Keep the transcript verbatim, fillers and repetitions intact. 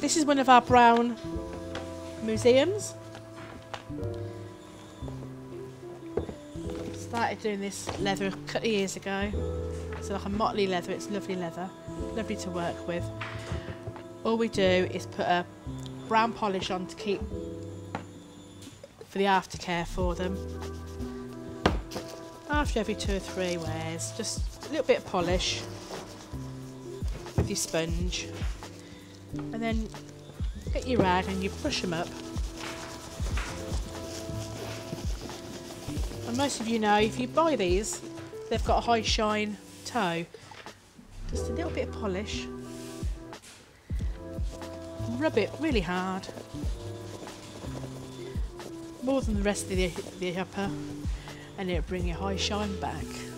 This is one of our Brown museums. Started doing this leather a couple of years ago. It's like a motley leather, it's lovely leather, lovely to work with. All we do is put a brown polish on to keep for the aftercare for them. After every two or three wears, just a little bit of polish with your sponge, and then get your rag and you brush them up. And most of you know, if you buy these, they've got a high shine toe. Just a little bit of polish, rub it really hard, more than the rest of the, the upper, and it'll bring your high shine back.